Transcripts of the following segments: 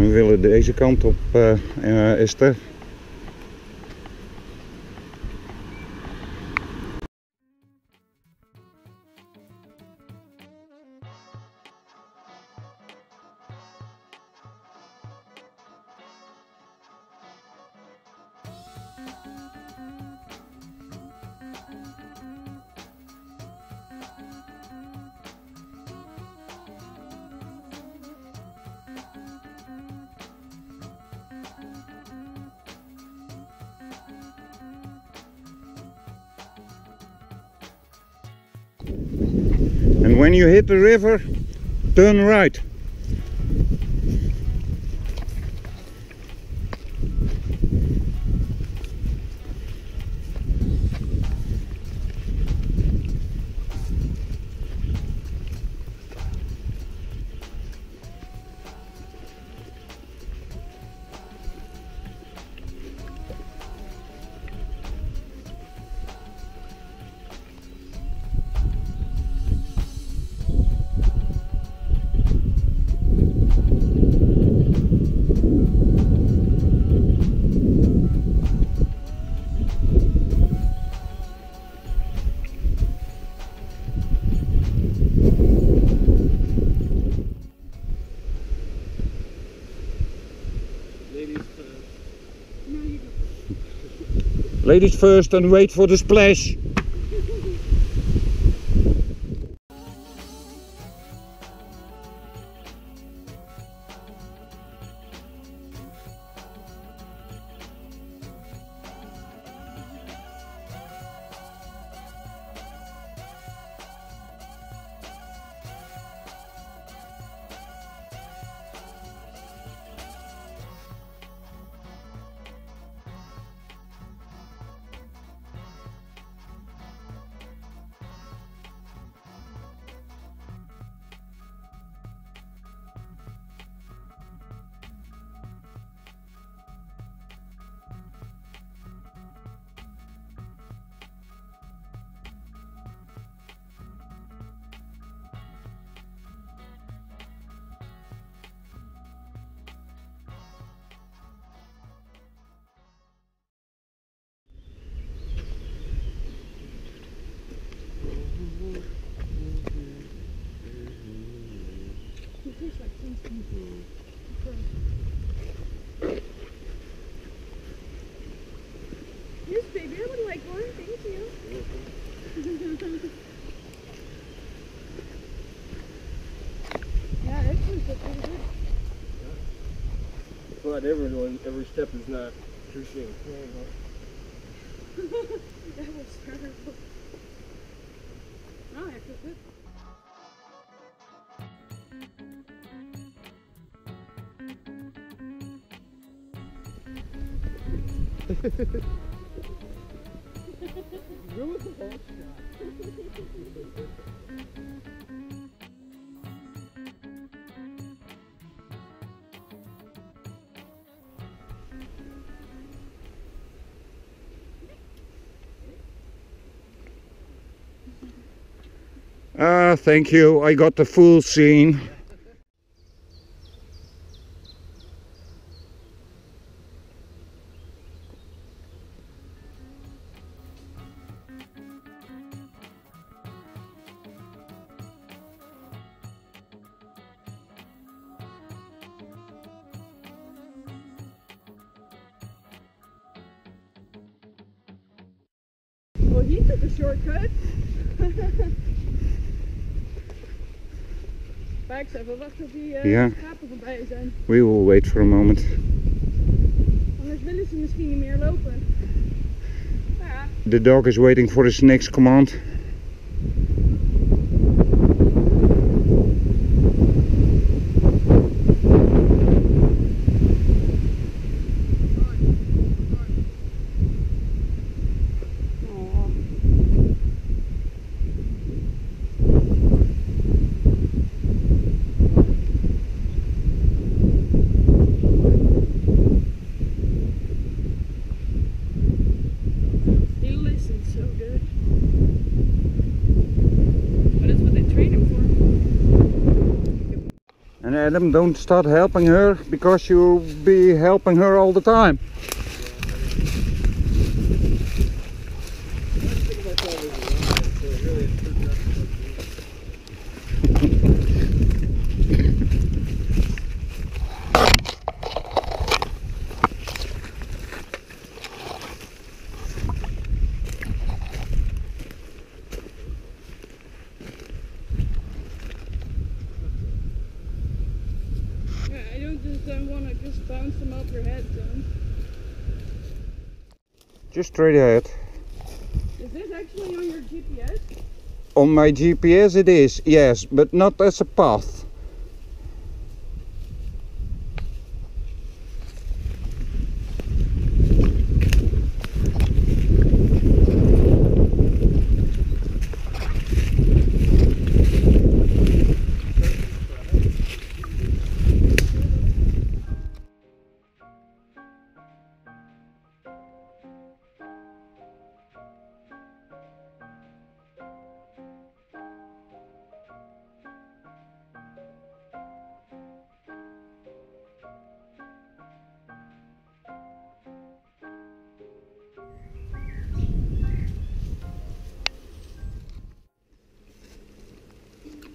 We willen deze kant op, Esther. And when you hit the river, turn right. Ladies first and wait for the splash. Yes, baby, I would like one, thank you. Yeah, that seems pretty good. Yeah. But everyone, every step is not crucial. That was terrible. No, that feels good. Where was the best shot? Ah, thank you. I got the full scene. Well, he took a shortcut. Maar ik zou wel wachten tot die schapen voorbij zijn. We will wait for a moment. Anders willen ze misschien niet meer lopen. Ja. The dog is waiting for his next command. So good. madam, don't start helping her, because you'll be helping her all the time. Just bounce them up your head, John. Just straight ahead. Is this actually on your GPS? On my GPS it is, yes, but not as a path.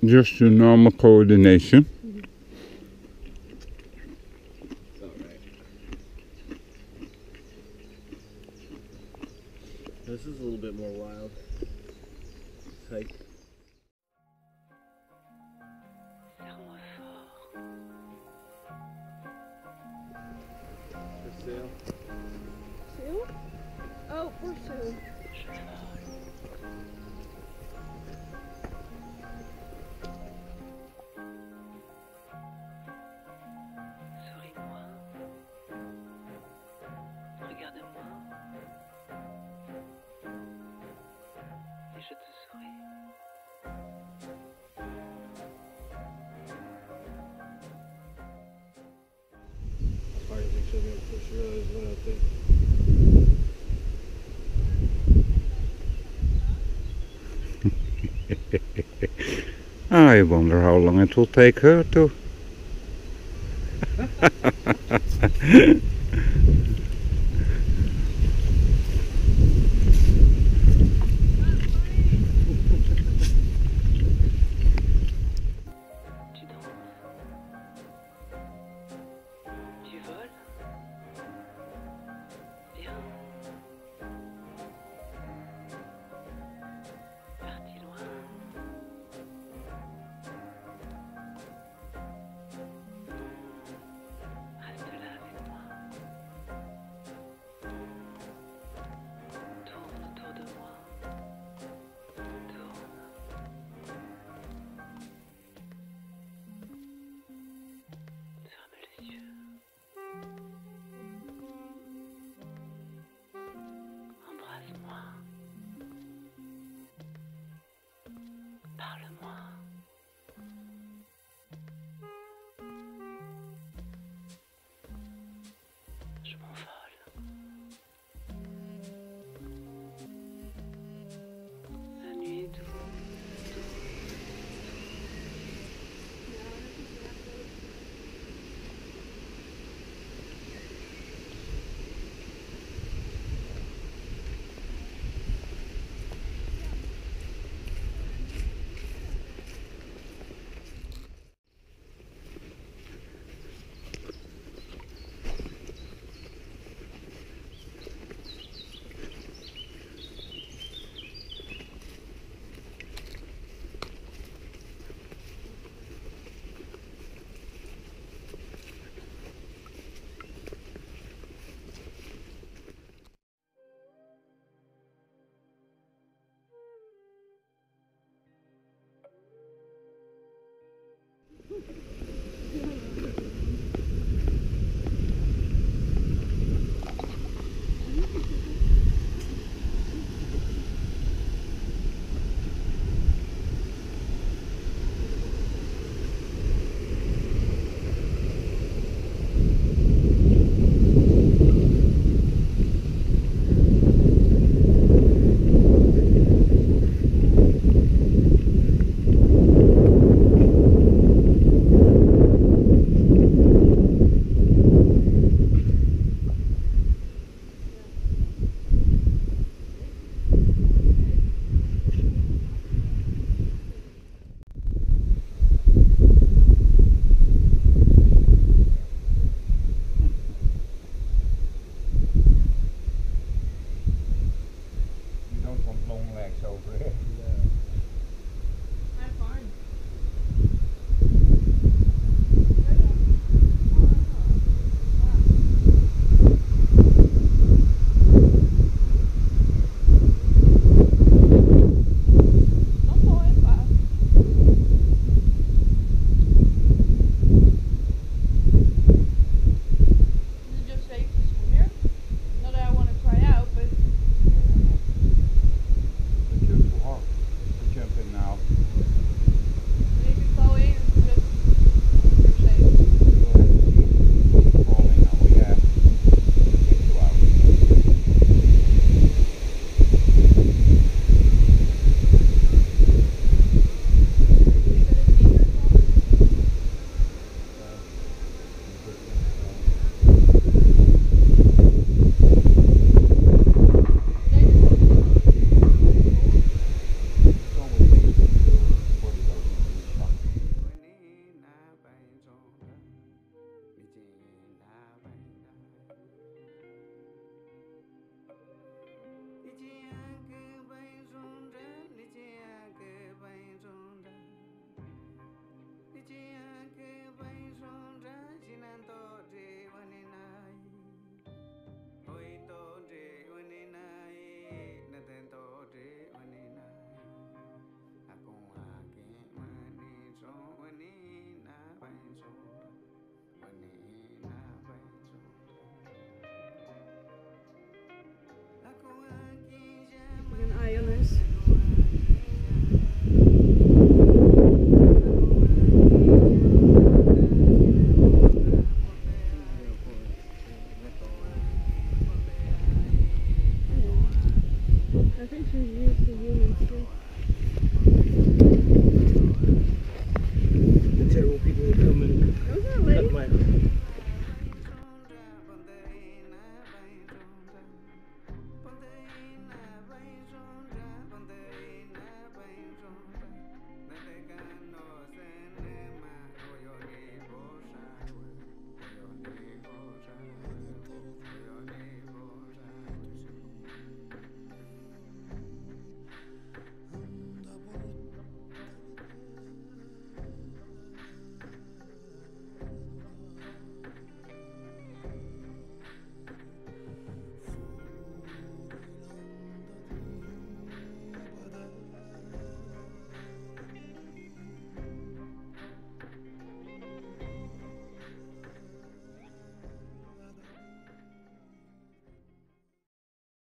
Just your normal coordination. Mm-hmm. It's all right. This is a little bit more wild. It's like for sale. Sale? Oh, for sale. I wonder how long it will take her to.